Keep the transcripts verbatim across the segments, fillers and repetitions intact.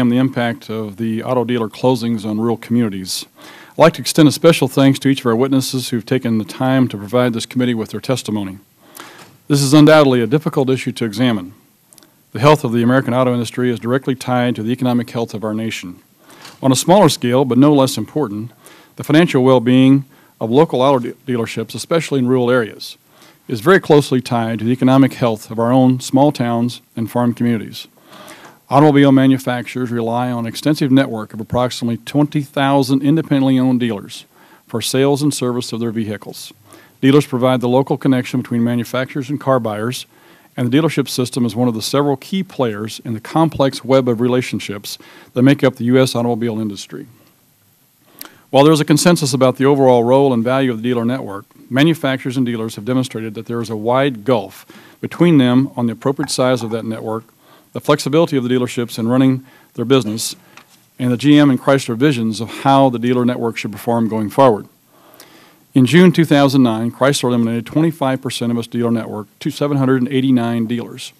understand the impact of the auto dealer closings on rural communities. I'd like to extend a special thanks to each of our witnesses who have taken the time to provide this committee with their testimony. This is undoubtedly a difficult issue to examine. The health of the American auto industry is directly tied to the economic health of our nation. On a smaller scale, but no less important, the financial well-being of local auto dealerships, especially in rural areas, is very closely tied to the economic health of our own small towns and farm communities. Automobile manufacturers rely on an extensive network of approximately twenty thousand independently owned dealers for sales and service of their vehicles. Dealers provide the local connection between manufacturers and car buyers, and the dealership system is one of the several key players in the complex web of relationships that make up the U S automobile industry. While there is a consensus about the overall role and value of the dealer network, manufacturers and dealers have demonstrated that there is a wide gulf between them on the appropriate size of that network, the flexibility of the dealerships in running their business, and the G M and Chrysler visions of how the dealer network should perform going forward. In June two thousand nine, Chrysler eliminated twenty-five percent of its dealer network to seven hundred eighty-nine dealers.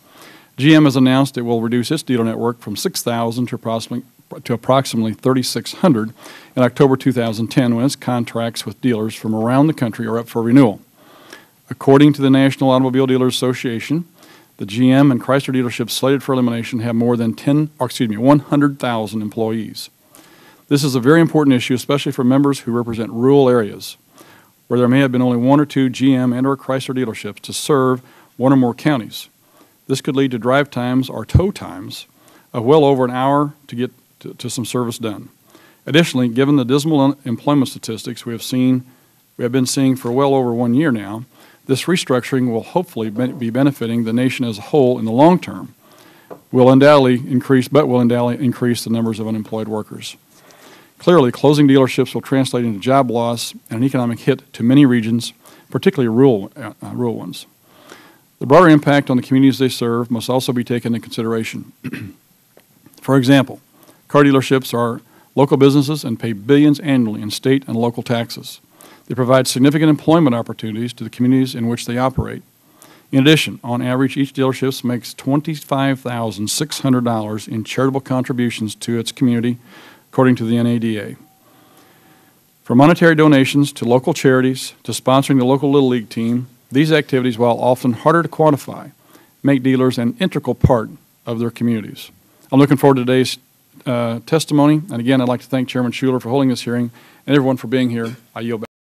G M has announced it will reduce its dealer network from six thousand to approximately to approximately thirty-six hundred in October two thousand ten when its contracts with dealers from around the country are up for renewal. According to the National Automobile Dealers Association, the G M and Chrysler dealerships slated for elimination have more than ten, or excuse me, one hundred thousand employees. This is a very important issue, especially for members who represent rural areas, where there may have been only one or two G M and or Chrysler dealerships to serve one or more counties. This could lead to drive times or tow times of well over an hour to get To, to some service done. Additionally, given the dismal unemployment statistics we have seen, we have been seeing for well over one year now, this restructuring will hopefully be benefiting the nation as a whole in the long term. Will undoubtedly increase, but will undoubtedly increase the numbers of unemployed workers. Clearly, closing dealerships will translate into job loss and an economic hit to many regions, particularly rural, uh, rural ones. The broader impact on the communities they serve must also be taken into consideration. For example, car dealerships are local businesses and pay billions annually in state and local taxes. They provide significant employment opportunities to the communities in which they operate. In addition, on average, each dealership makes twenty-five thousand six hundred dollars in charitable contributions to its community, according to the N A D A. From monetary donations to local charities to sponsoring the local Little League team, these activities, while often harder to quantify, make dealers an integral part of their communities. I'm looking forward to today's Uh, testimony. And again, I'd like to thank Chairman Shuler for holding this hearing and everyone for being here. I yield back.